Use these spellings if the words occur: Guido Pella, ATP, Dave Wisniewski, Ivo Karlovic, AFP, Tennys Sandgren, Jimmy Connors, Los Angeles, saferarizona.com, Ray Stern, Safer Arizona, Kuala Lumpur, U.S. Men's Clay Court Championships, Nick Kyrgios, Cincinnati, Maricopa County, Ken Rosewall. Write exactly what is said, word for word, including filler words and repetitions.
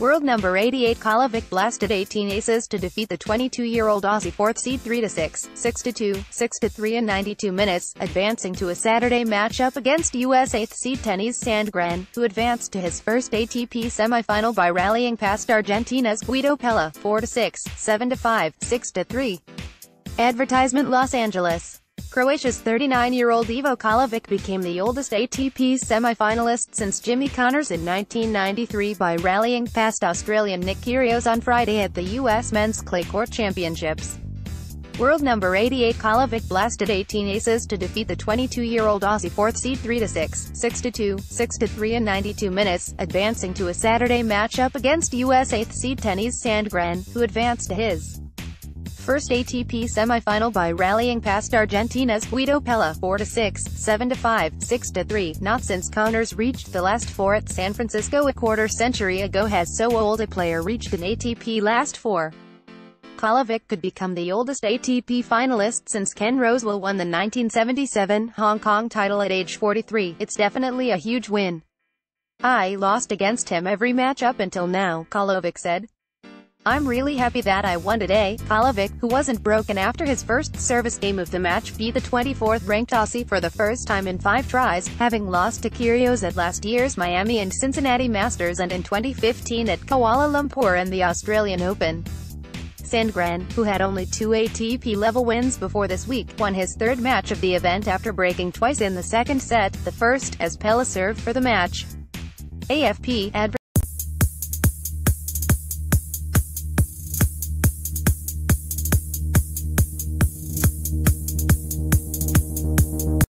World number eighty-eight Karlovic blasted eighteen aces to defeat the twenty-two-year-old Aussie fourth seed three to six, six to two, six to three in ninety-two minutes, advancing to a Saturday matchup against U S eighth seed Tennys Sandgren, who advanced to his first A T P semi-final by rallying past Argentina's Guido Pella, four to six, seven to five, six to three. Advertisement Los Angeles. Croatia's thirty-nine-year-old Ivo Karlovic became the oldest A T P semi-finalist since Jimmy Connors in nineteen ninety-three by rallying past Australian Nick Kyrgios on Friday at the U S Men's Clay Court Championships. World number eighty-eight Karlovic blasted eighteen aces to defeat the twenty-two-year-old Aussie fourth seed three to six, six to two, six to three in ninety-two minutes, advancing to a Saturday matchup against U S eighth seed Tennys Sandgren, who advanced to his first A T P semi-final by rallying past Argentina's Guido Pella, four to six, seven to five, six to three, not since Connors reached the last four at San Francisco a quarter century ago has so old a player reached an A T P last four. Karlovic could become the oldest A T P finalist since Ken Rosewall won the nineteen seventy-seven Hong Kong title at age forty-three, it's definitely a huge win. I lost against him every match up until now, Karlovic said. I'm really happy that I won today. Karlovic, who wasn't broken after his first service game of the match, beat the twenty-fourth-ranked Aussie for the first time in five tries, having lost to Kyrgios at last year's Miami and Cincinnati Masters and in twenty fifteen at Kuala Lumpur and the Australian Open. Sandgren, who had only two A T P-level wins before this week, won his third match of the event after breaking twice in the second set, the first, as Pella served for the match. A F P,